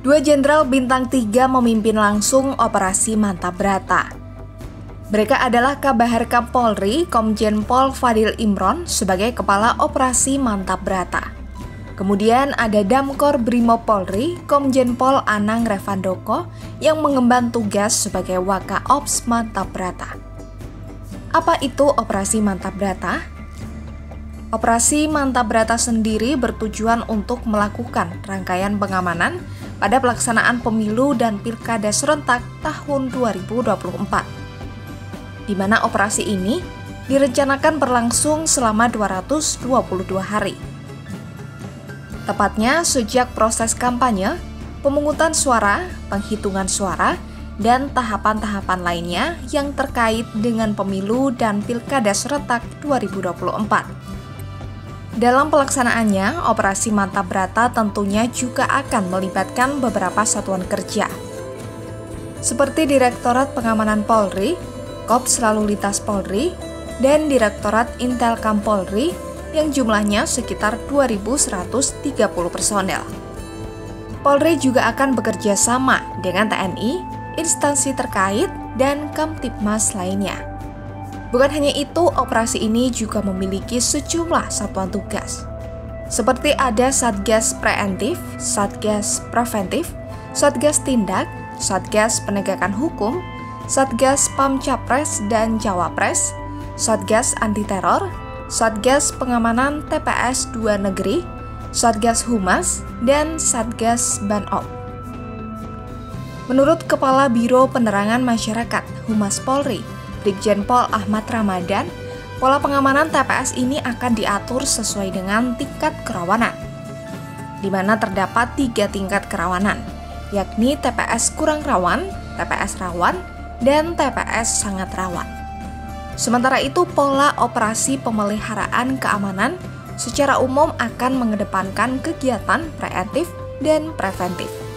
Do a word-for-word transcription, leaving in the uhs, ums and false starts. Dua jenderal bintang tiga memimpin langsung Operasi Mantap Brata. Mereka adalah Kabaharkam Polri, Komjen Pol Fadil Imron sebagai Kepala Operasi Mantap Brata. Kemudian ada Dankor Brimob Polri, Komjen Pol Anang Revandoko yang mengemban tugas sebagai Wakaops Mantap Brata. Apa itu Operasi Mantap Brata? Operasi Mantap Brata sendiri bertujuan untuk melakukan rangkaian pengamanan pada pelaksanaan pemilu dan pilkada serentak tahun dua ribu dua puluh empat, di mana operasi ini direncanakan berlangsung selama dua ratus dua puluh dua hari. Tepatnya sejak proses kampanye, pemungutan suara, penghitungan suara, dan tahapan-tahapan lainnya yang terkait dengan pemilu dan pilkada serentak dua ribu dua puluh empat. Dalam pelaksanaannya, Operasi Mantap Brata tentunya juga akan melibatkan beberapa satuan kerja seperti Direktorat Pengamanan Polri, Kopselulitas Polri, dan Direktorat Intelkam Polri yang jumlahnya sekitar dua ribu seratus tiga puluh personel. Polri juga akan bekerja sama dengan T N I, instansi terkait, dan Kamtipmas lainnya. Bukan hanya itu, operasi ini juga memiliki sejumlah satuan tugas. Seperti ada Satgas Preventif, Satgas Preventif, Satgas Tindak, Satgas Penegakan Hukum, Satgas Pamcapres dan Cawapres, Satgas Anti-Teror, Satgas Pengamanan T P S dua negeri, Satgas Humas, dan Satgas Banop. Menurut Kepala Biro Penerangan Masyarakat, Humas Polri, Brigjen Pol Ahmad Ramadan, pola pengamanan T P S ini akan diatur sesuai dengan tingkat kerawanan, di mana terdapat tiga tingkat kerawanan, yakni T P S kurang rawan, T P S rawan, dan T P S sangat rawan. Sementara itu, pola operasi pemeliharaan keamanan secara umum akan mengedepankan kegiatan preemptif dan preventif.